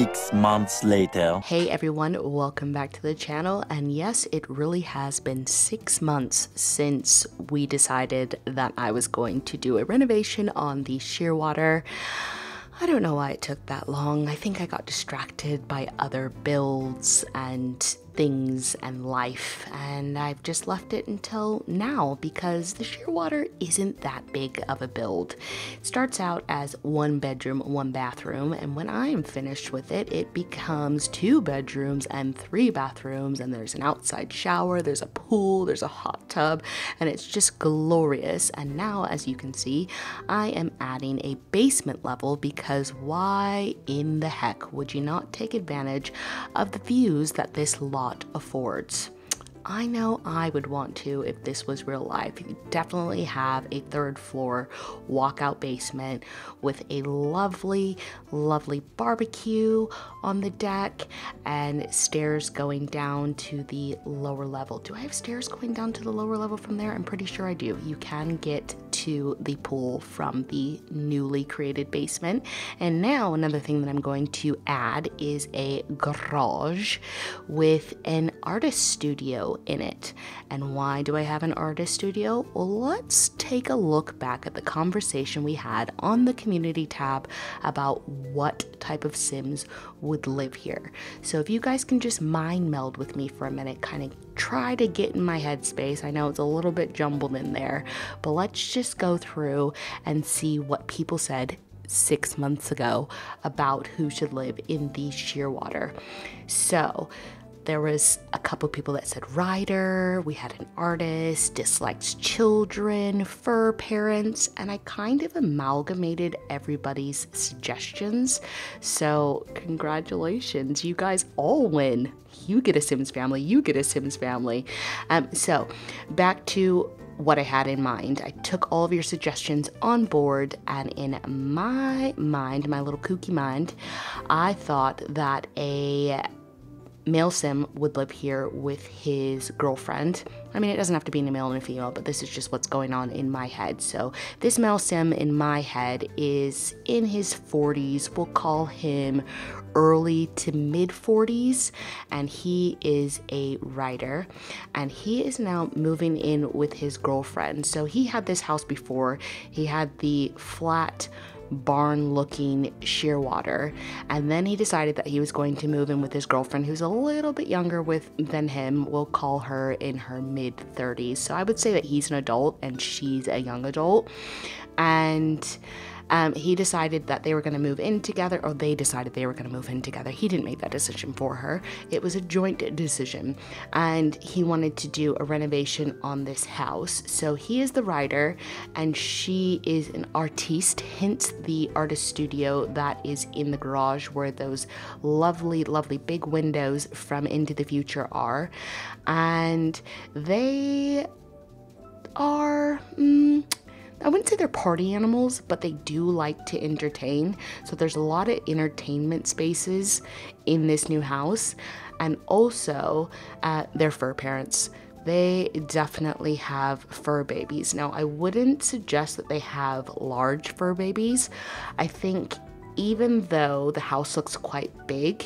6 months later. Hey everyone, welcome back to the channel, and yes, it really has been 6 months since we decided that I was going to do a renovation on the Shearwater. I don't know why it took that long. I think I got distracted by other builds and things and life, and I've just left it until now because the Shearwater isn't that big of a build. It starts out as 1 bedroom, 1 bathroom, and when I'm finished with it, it becomes 2 bedrooms and 3 bathrooms, and there's an outside shower, there's a pool, there's a hot tub, and it's just glorious. And now, as you can see, I am adding a basement level because why in the heck would you not take advantage of the views that this lot affords? I know I would want to if this was real life. You definitely have a 3rd floor walkout basement with a lovely, lovely barbecue on the deck and stairs going down to the lower level. Do I have stairs going down to the lower level from there? I'm pretty sure I do. You can get to the pool from the newly created basement. And now another thing that I'm going to add is a garage with an artist studio in it. And why do I have an artist studio? Well, let's take a look back at the conversation we had on the community tab about what type of Sims would live here. So if you guys can just mind meld with me for a minute, kind of try to get in my headspace. I know it's a little bit jumbled in there, but let's just go through and see what people said 6 months ago about who should live in the Shearwater. So there was a couple people that said rider, we had an artist, dislikes children, fur parents, and I kind of amalgamated everybody's suggestions. So congratulations, you guys all win. You get a Sims family, you get a Sims family. So back to what I had in mind. I took all of your suggestions on board, and in my mind, my little kooky mind, I thought that a male Sim would live here with his girlfriend. I mean, it doesn't have to be a male and a female, but this is just what's going on in my head. So this male Sim in my head is in his 40s. We'll call him early to mid 40s, and he is a writer, and he is now moving in with his girlfriend. So he had this house before. He had the flat barn looking Shearwater, and then he decided that he was going to move in with his girlfriend, who's a little bit younger than him. We'll call her in her mid 30s. So I would say that he's an adult and she's a young adult, and he decided that they were going to move in together, or they decided they were going to move in together. He didn't make that decision for her. It was a joint decision, and he wanted to do a renovation on this house. So he is the writer and she is an artiste, hence the artist studio that is in the garage where those lovely, lovely big windows from Into the Future are. And they are... I wouldn't say they're party animals, but they do like to entertain. So there's a lot of entertainment spaces in this new house. And also, they're fur parents. They definitely have fur babies. Now, I wouldn't suggest that they have large fur babies. I think even though the house looks quite big,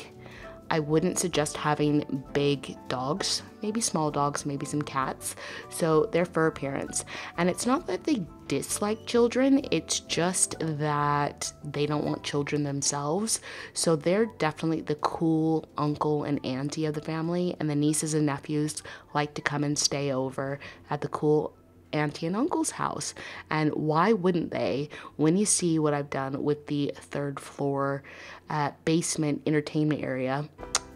I wouldn't suggest having big dogs, maybe small dogs, maybe some cats. So they're fur parents. And it's not that they dislike children, it's just that they don't want children themselves. So they're definitely the cool uncle and auntie of the family, and the nieces and nephews like to come and stay over at the cool auntie and uncle's house. And why wouldn't they? When you see what I've done with the 3rd floor basement entertainment area,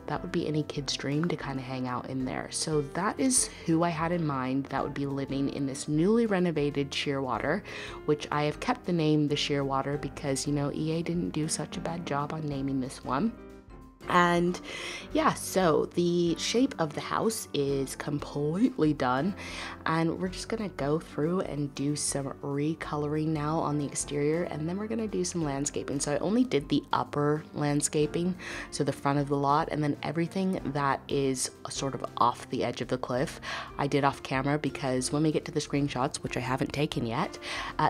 that would be any kid's dream to kind of hang out in there. So that is who I had in mind that would be living in this newly renovated Shearwater, which I have kept the name the Shearwater because, you know, EA didn't do such a bad job on naming this one. And yeah, so the shape of the house is completely done, and we're just gonna go through and do some recoloring now on the exterior, and then we're gonna do some landscaping. So I only did the upper landscaping, so the front of the lot, and then everything that is sort of off the edge of the cliff I did off camera, because when we get to the screenshots, which I haven't taken yet,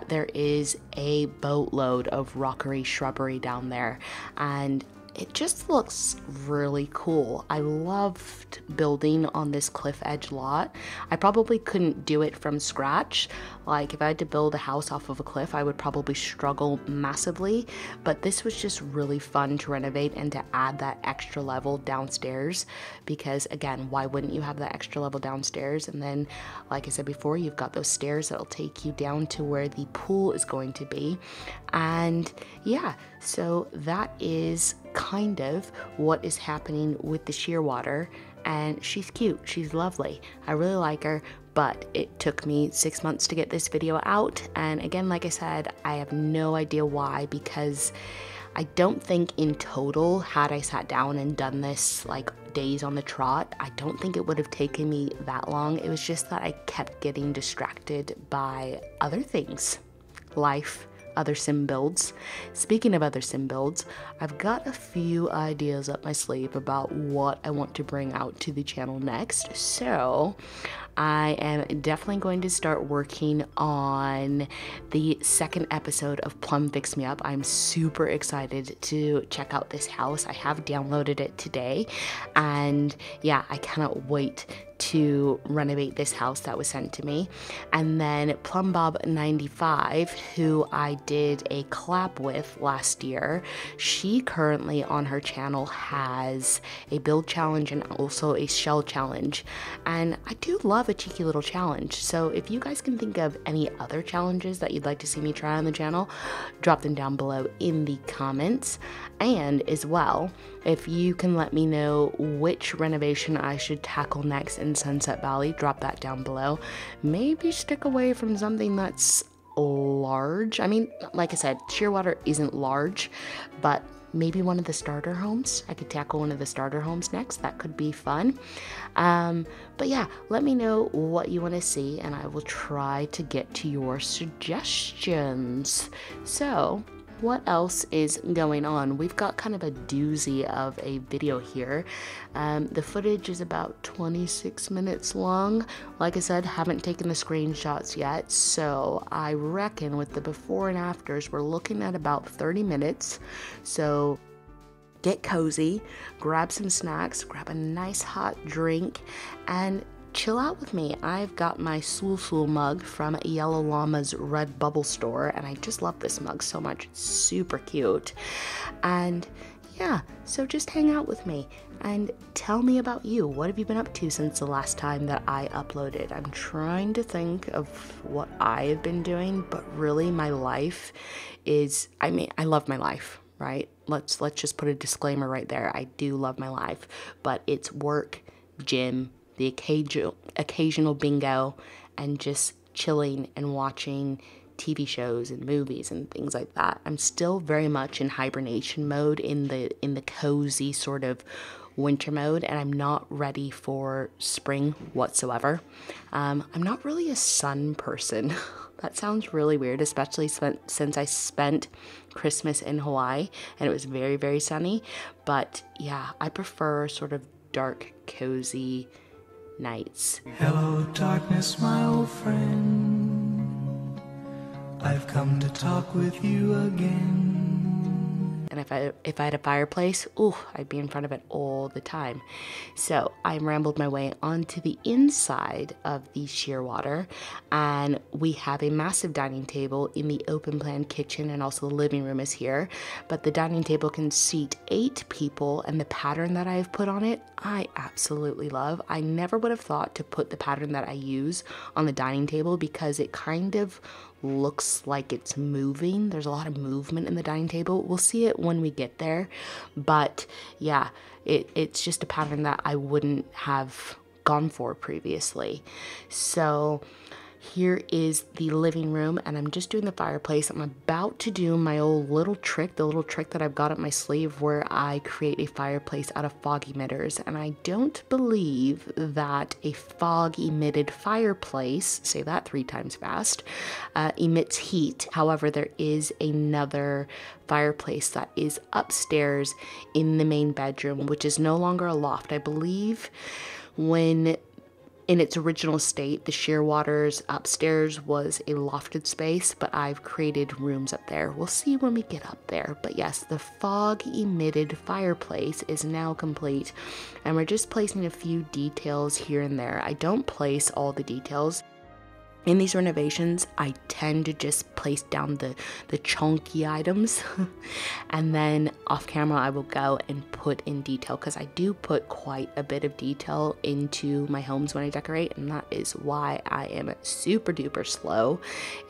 there is a boatload of rockery shrubbery down there, and It just looks really cool. I loved building on this cliff edge lot. I probably couldn't do it from scratch. Like if I had to build a house off of a cliff, I would probably struggle massively, but this was just really fun to renovate and to add that extra level downstairs, because again, why wouldn't you have that extra level downstairs? And then, like I said before, you've got those stairs that'll take you down to where the pool is going to be. And yeah, so that is kind of what is happening with the Shearwater, and she's cute, she's lovely, I really like her, but it took me 6 months to get this video out. And again, like I said, I have no idea why, because I don't think in total, had I sat down and done this like days on the trot, I don't think it would have taken me that long. It was just that I kept getting distracted by other things, life, other sim builds. Speaking of other sim builds, I've got a few ideas up my sleeve about what I want to bring out to the channel next. So I am definitely going to start working on the second episode of Plum Fix Me Up. I'm super excited to check out this house. I have downloaded it today, and yeah, I cannot wait to renovate this house that was sent to me. And then Plumbob95, who I did a collab with last year, she currently on her channel has a build challenge and also a shell challenge, and I do love a cheeky little challenge. So if you guys can think of any other challenges that you'd like to see me try on the channel, drop them down below in the comments. And as well, if you can let me know which renovation I should tackle next in Sunset Valley, drop that down below. Maybe stick away from something that's large. I mean, like I said, Shearwater isn't large, but maybe one of the starter homes. I could tackle one of the starter homes next. That could be fun. But yeah, let me know what you want to see, and I will try to get to your suggestions. So what else is going on? We've got kind of a doozy of a video here. The footage is about 26 minutes long. Like I said, haven't taken the screenshots yet, so I reckon with the before and afters, we're looking at about 30 minutes. So get cozy, grab some snacks, grab a nice hot drink, and chill out with me. I've got my Soul Soul mug from Yellow Llama's Red Bubble Store, and I just love this mug so much. It's super cute. And yeah, so just hang out with me and tell me about you. What have you been up to since the last time that I uploaded? I'm trying to think of what I have been doing, but really my life is, I mean, I love my life, right? Let's just put a disclaimer right there. I do love my life, but it's work, gym, the occasional bingo, and just chilling and watching TV shows and movies and things like that. I'm still very much in hibernation mode, in the cozy sort of winter mode, and I'm not ready for spring whatsoever. I'm not really a sun person. That sounds really weird, especially since I spent Christmas in Hawaii and it was very, very sunny. But yeah, I prefer sort of dark, cozy nights. Hello darkness, my old friend, I've come to talk with you again. And if I had a fireplace, ooh, I'd be in front of it all the time. So I rambled my way onto the inside of the Shearwater, and we have a massive dining table in the open plan kitchen, and also the living room is here, but the dining table can seat 8 people, and the pattern that I've put on it, I absolutely love. I never would have thought to put the pattern that I use on the dining table, because it kind of looks like it's moving. There's a lot of movement in the dining table. We'll see it when we get there. But yeah, it's just a pattern that I wouldn't have gone for previously. So here is the living room, and I'm just doing the fireplace. I'm about to do my old little trick, the little trick that I've got up my sleeve, where I create a fireplace out of fog emitters. And I don't believe that a fog emitted fireplace, say that 3 times fast, emits heat. However, there is another fireplace that is upstairs in the main bedroom, which is no longer a loft. I believe when In its original state, the Shearwater's upstairs was a lofted space, but I've created rooms up there. We'll see when we get up there. But yes, the fog-emitted fireplace is now complete, and we're just placing a few details here and there. I don't place all the details. In these renovations, I tend to just place down the chunky items and then off camera I will go and put in detail, because I do put quite a bit of detail into my homes when I decorate, and that is why I am super duper slow,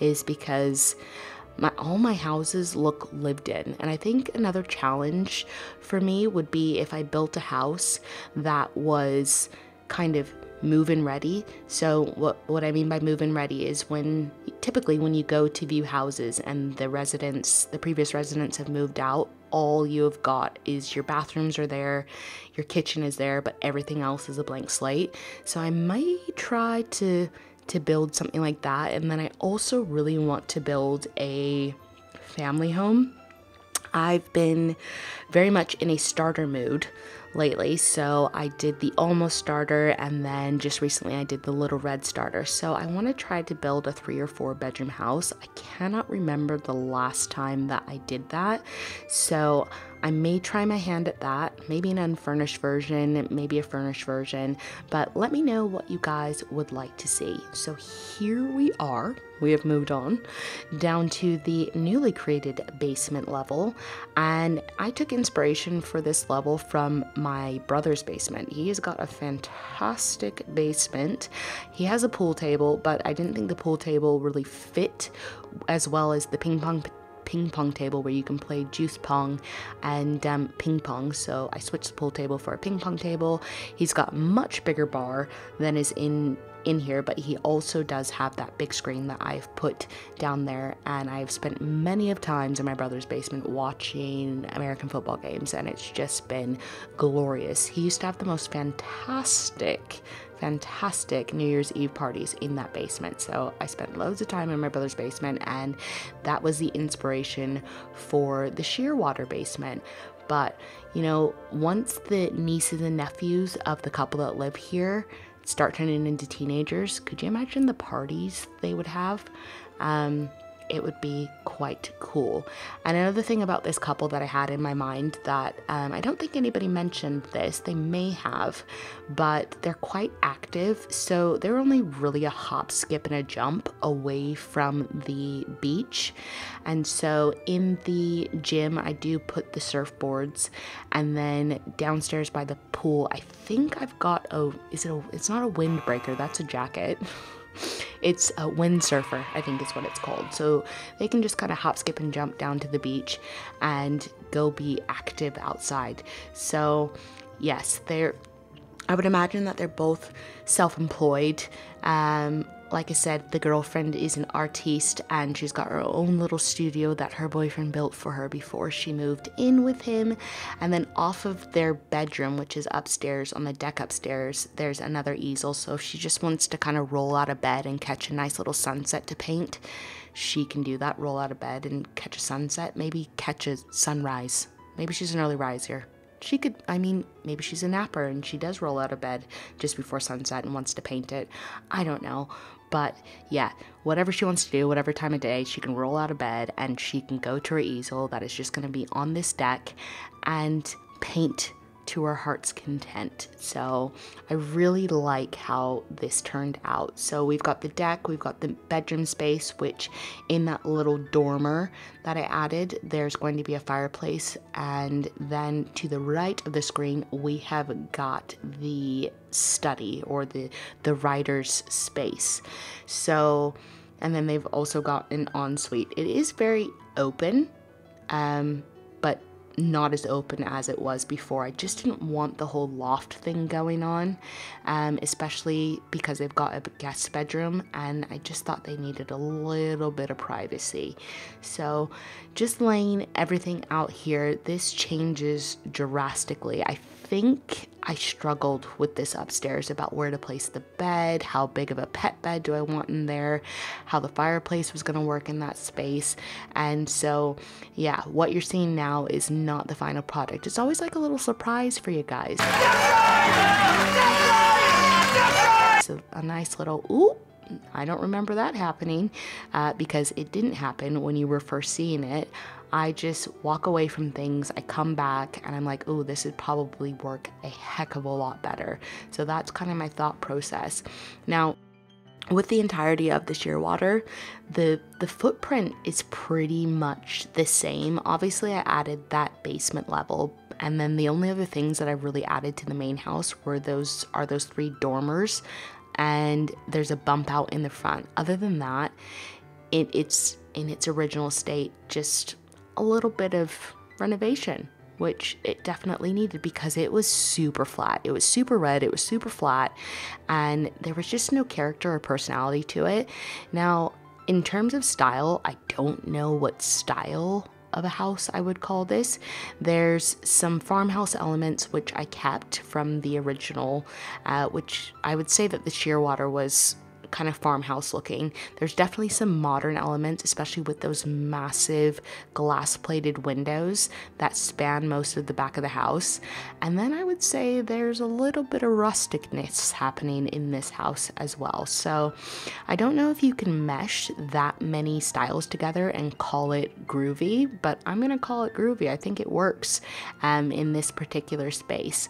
is because all my houses look lived in. And I think another challenge for me would be if I built a house that was kind of move-in ready. So what I mean by move-in ready is typically when you go to view houses and the previous residents have moved out, all you have got is your bathrooms are there, your kitchen is there, but everything else is a blank slate. So I might try to build something like that. And then I also really want to build a family home. I've been very much in a starter mood lately, so I did the almost starter, and then just recently I did the little red starter. So I want to try to build a 3 or 4 bedroom house. I cannot remember the last time that I did that, so I may try my hand at that, maybe an unfurnished version, maybe a furnished version, but let me know what you guys would like to see. So here we are, we have moved on down to the newly created basement level, and I took inspiration for this level from my brother's basement. He has got a fantastic basement. He has a pool table, but I didn't think the pool table really fit as well as the ping pong table where you can play juice pong and ping pong. So I switched the pool table for a ping pong table. He's got much bigger bar than is in here, but he also does have that big screen that I've put down there, and I've spent many of times in my brother's basement watching American football games, and it's just been glorious. He used to have the most fantastic New Year's Eve parties in that basement. So I spent loads of time in my brother's basement, and that was the inspiration for the Shearwater basement. But you know, once the nieces and nephews of the couple that live here start turning into teenagers, could you imagine the parties they would have? It would be quite cool. And another thing about this couple that I had in my mind that I don't think anybody mentioned this, they may have, but they're quite active. So they're only really a hop, skip, and a jump away from the beach. And so in the gym, I do put the surfboards, and then downstairs by the pool, I think I've got it's not a windbreaker, that's a jacket. It's a windsurfer, I think is what it's called. So they can just kind of hop, skip, and jump down to the beach and go be active outside. So yes, I would imagine that they're both self-employed. Like I said, the girlfriend is an artiste, and she's got her own little studio that her boyfriend built for her before she moved in with him. And then off of their bedroom, which is upstairs on the deck upstairs, there's another easel. So if she just wants to kind of roll out of bed and catch a nice little sunset to paint, she can do that, roll out of bed and catch a sunset, maybe catch a sunrise. Maybe she's an early riser. She could, I mean, maybe she's a napper and she does roll out of bed just before sunset and wants to paint it. I don't know. But yeah, whatever she wants to do, whatever time of day, she can roll out of bed and she can go to her easel that is just going to be on this deck and paint to her heart's content. So I really like how this turned out. So we've got the deck, we've got the bedroom space, which in that little dormer that I added, there's going to be a fireplace. And then to the right of the screen, we have got the study or the writer's space. So, and then they've also got an ensuite. It is very open, but not as open as it was before. I just didn't want the whole loft thing going on, especially because they've got a guest bedroom, and I just thought they needed a little bit of privacy. So just laying everything out here, this changes drastically. I think I struggled with this upstairs about where to place the bed, how big of a pet bed do I want in there, how the fireplace was going to work in that space. And so yeah, what you're seeing now is not the final product. It's always like a little surprise for you guys. It's a nice little, ooh, I don't remember that happening, because it didn't happen when you were first seeing it. I just walk away from things, I come back, and I'm like, oh, this would probably work a heck of a lot better. So that's kind of my thought process. Now, with the entirety of the Shearwater, the footprint is pretty much the same. Obviously, I added that basement level, and then the only other things that I really added to the main house were those three dormers, and there's a bump out in the front. Other than that, it's in its original state, just a little bit of renovation, which it definitely needed because it was super flat. It was super red, it was super flat, and there was just no character or personality to it. Now, in terms of style, I don't know what style of a house I would call this. There's some farmhouse elements which I kept from the original, which I would say that the Shearwater was kind of farmhouse looking. There's definitely some modern elements, especially with those massive glass plated windows that span most of the back of the house. And then I would say there's a little bit of rusticness happening in this house as well. So I don't know if you can mesh that many styles together and call it groovy, but I'm gonna call it groovy. I think it works in this particular space.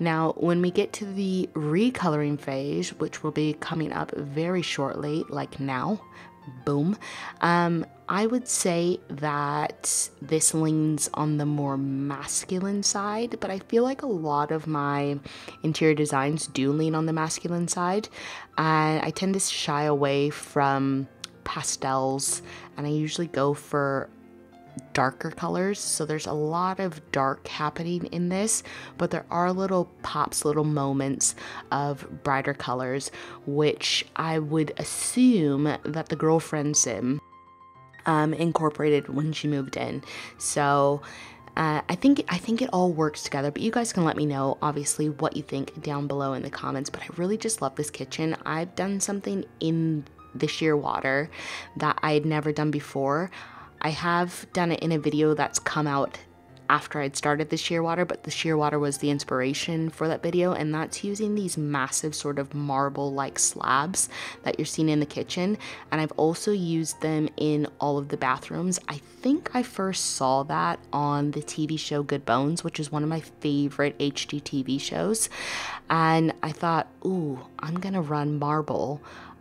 Now, when we get to the recoloring phase, which will be coming up very shortly, like now, boom, I would say that this leans on the more masculine side, but I feel like a lot of my interior designs do lean on the masculine side, and I tend to shy away from pastels, and I usually go for darker colors. So there's a lot of dark happening in this, but there are little pops, little moments of brighter colors, which I would assume that the girlfriend sim incorporated when she moved in. So I think it all works together, but you guys can let me know obviously what you think down below in the comments. But I really just love this kitchen. I've done something in the Shearwater that I had never done before. I have done it in a video that's come out after I'd started the Shearwater, but the Shearwater was the inspiration for that video, and that's using these massive sort of marble-like slabs that you're seeing in the kitchen, and I've also used them in all of the bathrooms. I think I first saw that on the TV show Good Bones, which is one of my favorite HGTV shows, and I thought, ooh, I'm gonna run marble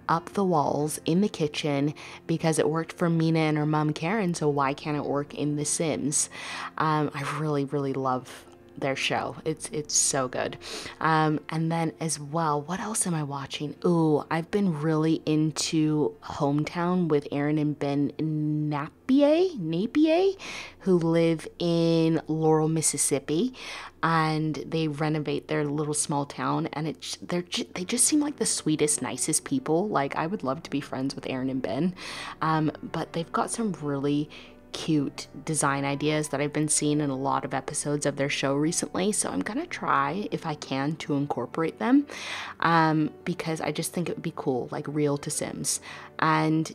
up the walls in the kitchen because it worked for Mina and her mom Karen, so why can't it work in The Sims? I really love their show. It's so good. And then as well, what else am I watching? Ooh, I've been really into Hometown with Aaron and Ben Napier, who live in Laurel, Mississippi, and they renovate their little small town, and they just seem like the sweetest, nicest people. Like, I would love to be friends with Aaron and Ben, but they've got some really cute design ideas that I've been seeing in a lot of episodes of their show recently, so I'm gonna try if I can to incorporate them, because I just think it would be cool, like real to Sims. And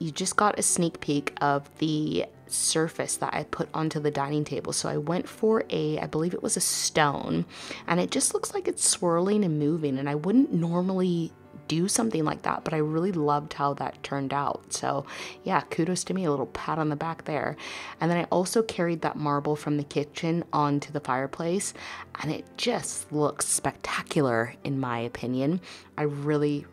you just got a sneak peek of the surface that I put onto the dining table. So I went for I believe it was a stone, and it just looks like it's swirling and moving, and I wouldn't normally do something like that, but I really loved how that turned out. So yeah, kudos to me, a little pat on the back there. And then I also carried that marble from the kitchen onto the fireplace, and it just looks spectacular in my opinion. I really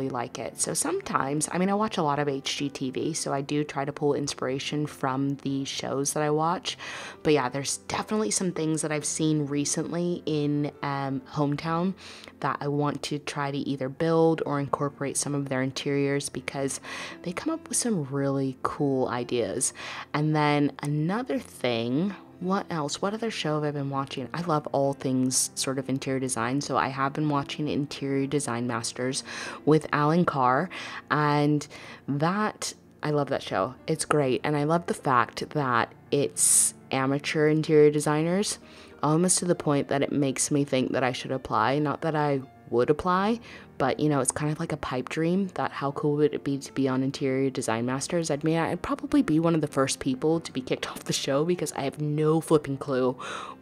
like it. So sometimes, I mean, I watch a lot of HGTV, so I do try to pull inspiration from the shows that I watch. But yeah, there's definitely some things that I've seen recently in Hometown that I want to try to either build or incorporate some of their interiors, because they come up with some really cool ideas. And then another thing, what else? What other show have I been watching? I love all things sort of interior design, so I have been watching Interior Design Masters with Alan Carr, and that, I love that show. It's great, and I love the fact that it's amateur interior designers, almost to the point that it makes me think that I should apply. Not that I would apply, but you know, it's kind of like a pipe dream that how cool would it be to be on Interior Design Masters. I mean, I'd probably be one of the first people to be kicked off the show because I have no flipping clue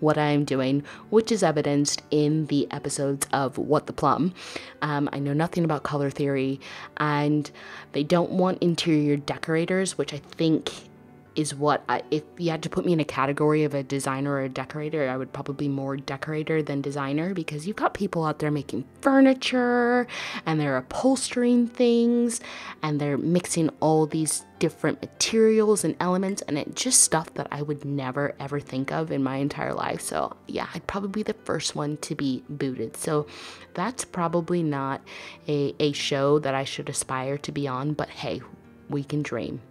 what I'm doing, which is evidenced in the episodes of What the Plum. I know nothing about color theory, and they don't want interior decorators, which I think is what if you had to put me in a category of a designer or a decorator, I would probably be more decorator than designer, because you've got people out there making furniture and they're upholstering things and they're mixing all these different materials and elements, and it's just stuff that I would never ever think of in my entire life. So yeah, I'd probably be the first one to be booted. So that's probably not a show that I should aspire to be on, but hey, we can dream.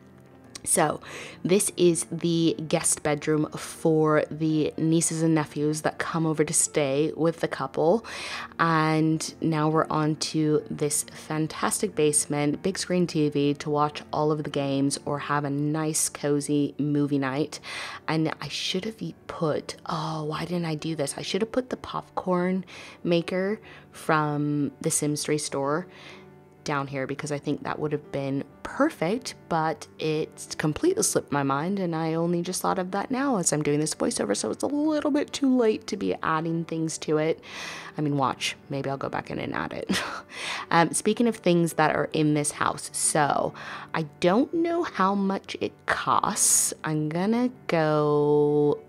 So this is the guest bedroom for the nieces and nephews that come over to stay with the couple. And now we're on to this fantastic basement, big screen TV to watch all of the games or have a nice cozy movie night. And I should have put, oh, why didn't I do this? I should have put the popcorn maker from the Sims 3 store down here, because I think that would have been perfect, but it's completely slipped my mind and I only just thought of that now as I'm doing this voiceover, so it's a little bit too late to be adding things to it. I mean, watch, maybe I'll go back in and add it. Speaking of things that are in this house, so I don't know how much it costs. I'm gonna go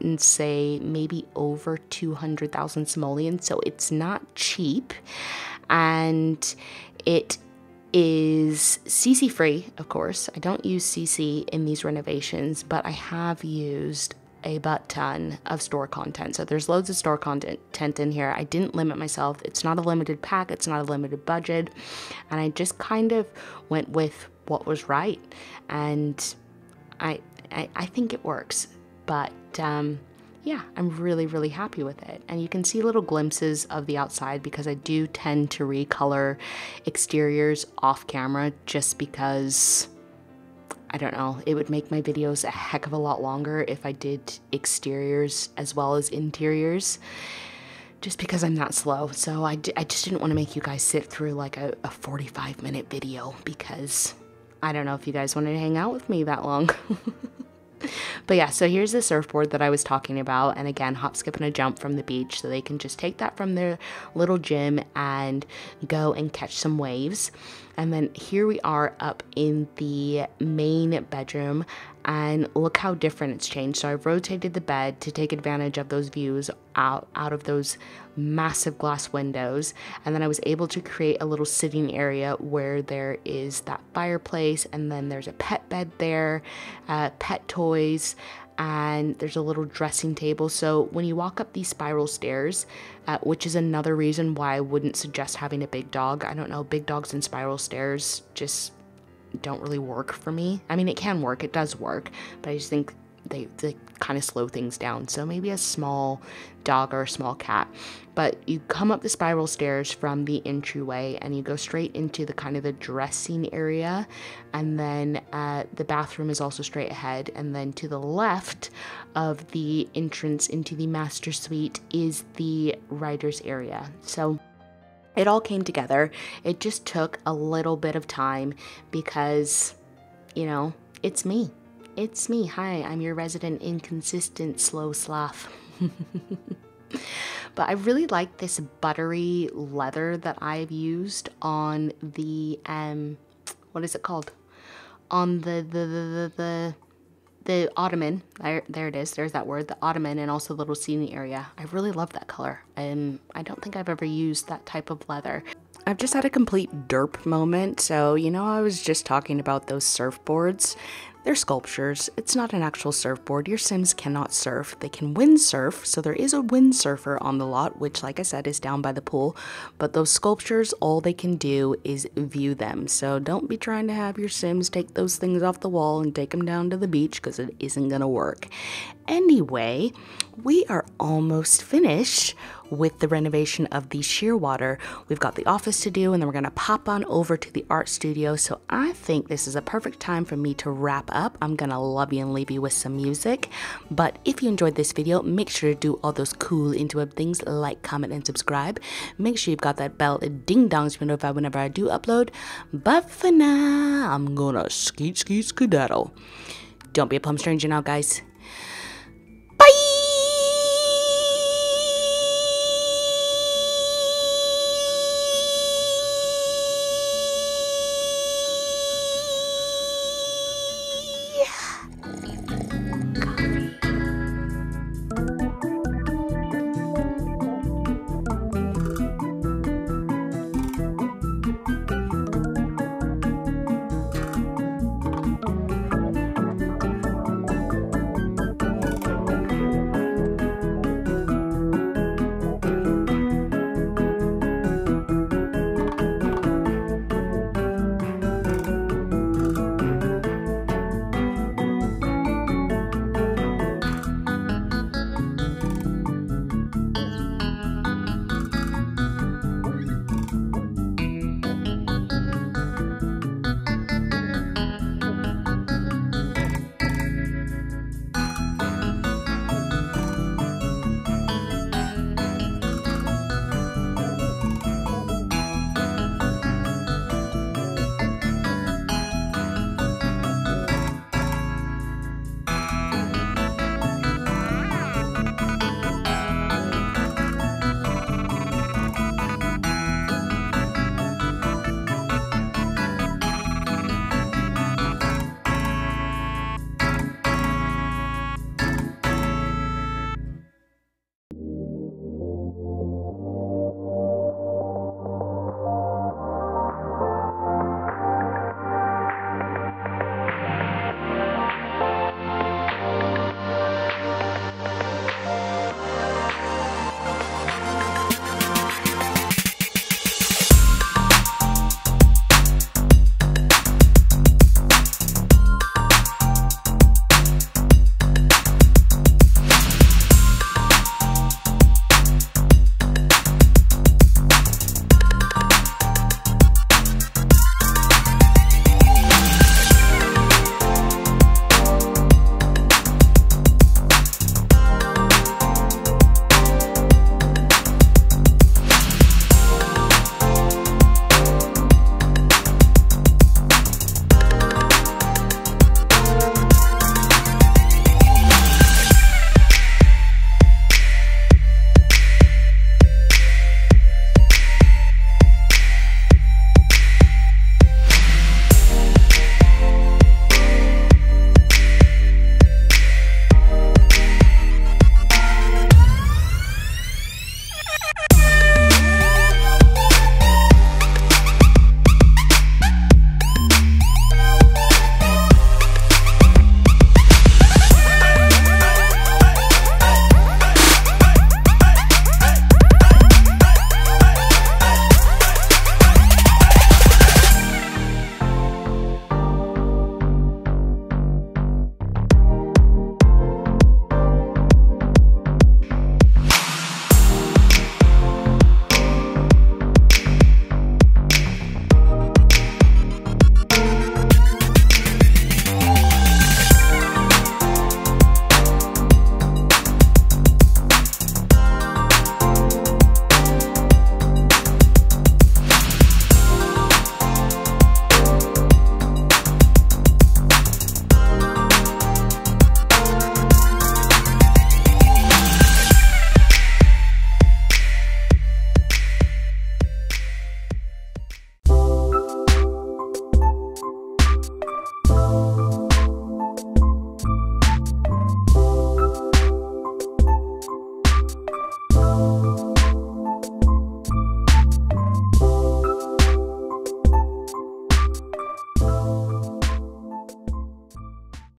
and say maybe over 200,000 simoleon, so it's not cheap. And it is CC free, of course. I don't use CC in these renovations, but I have used a butt ton of store content. So there's loads of store content in here. I didn't limit myself. It's not a limited pack. It's not a limited budget. And I just kind of went with what was right. And I think it works, but yeah, I'm really, really happy with it. And you can see little glimpses of the outside because I do tend to recolor exteriors off camera just because, I don't know, it would make my videos a heck of a lot longer if I did exteriors as well as interiors, just because I'm that slow. So I just didn't want to make you guys sit through like a 45-minute video, because I don't know if you guys wanted to hang out with me that long. But yeah, so here's the surfboard that I was talking about, and again, hop, skip, and a jump from the beach, so they can just take that from their little gym and go and catch some waves. And then here we are up in the main bedroom, and look how different it's changed. So I've rotated the bed to take advantage of those views out of those massive glass windows. And then I was able to create a little sitting area where there is that fireplace, and then there's a pet bed there, pet toys, and there's a little dressing table. So when you walk up these spiral stairs, which is another reason why I wouldn't suggest having a big dog. I don't know, big dogs and spiral stairs just don't really work for me. I mean, it can work, it does work, but I just think they kind of slow things down. So maybe a small dog or a small cat. But you come up the spiral stairs from the entryway and you go straight into the kind of the dressing area, and then the bathroom is also straight ahead. And then to the left of the entrance into the master suite is the writer's area. So it all came together. It just took a little bit of time because, you know, it's me. It's me. Hi, I'm your resident inconsistent slow sloth. But I really like this buttery leather that I've used on the, what is it called? On the ottoman. There it is. There's that word, the ottoman, and also the little seating area. I really love that color. I don't think I've ever used that type of leather. I've just had a complete derp moment. So, you know, I was just talking about those surfboards. They're sculptures. It's not an actual surfboard. Your Sims cannot surf. They can windsurf. So there is a windsurfer on the lot, which, like I said, is down by the pool. But those sculptures, all they can do is view them. So don't be trying to have your Sims take those things off the wall and take them down to the beach, because it isn't going to work. Anyway, we are almost finished with the renovation of the Shearwater. We've got the office to do, and then we're gonna pop on over to the art studio. So I think this is a perfect time for me to wrap up. I'm gonna love you and leave you with some music. But if you enjoyed this video, make sure to do all those cool interweb things, like, comment, and subscribe. Make sure you've got that bell ding-dong so you're notified whenever I do upload. But for now, I'm gonna skeet skedaddle. Don't be a plum stranger now, guys.